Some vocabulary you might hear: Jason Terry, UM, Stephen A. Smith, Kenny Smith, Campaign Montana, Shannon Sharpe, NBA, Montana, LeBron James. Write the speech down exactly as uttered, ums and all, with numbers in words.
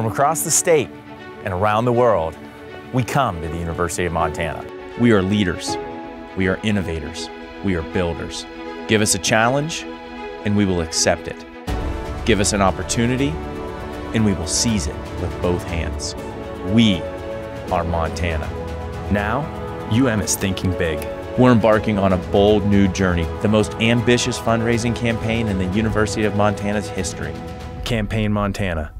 From across the state and around the world, we come to the University of Montana. We are leaders, we are innovators, we are builders. Give us a challenge and we will accept it. Give us an opportunity and we will seize it with both hands. We are Montana. Now, U M is thinking big. We're embarking on a bold new journey, the most ambitious fundraising campaign in the University of Montana's history. Campaign Montana.